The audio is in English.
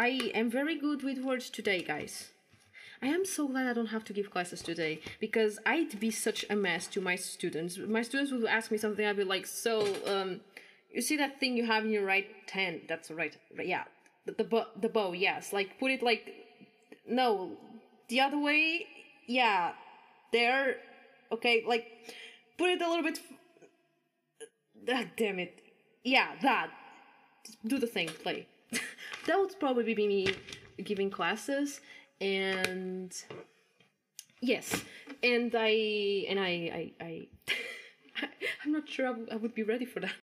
I am very good with words today, guys. I am so glad I don't have to give classes today, because I'd be such a mess to my students. My students would ask me something, I'd be like, so, you see that thing you have in your right hand? That's right, yeah. The bow, yes. Like, put it like, no, the other way, yeah, there, okay, like, put it a little bit, ah, damn it, yeah, that, do the thing, play. That would probably be me giving classes. And yes, and I'm not sure I would be ready for that.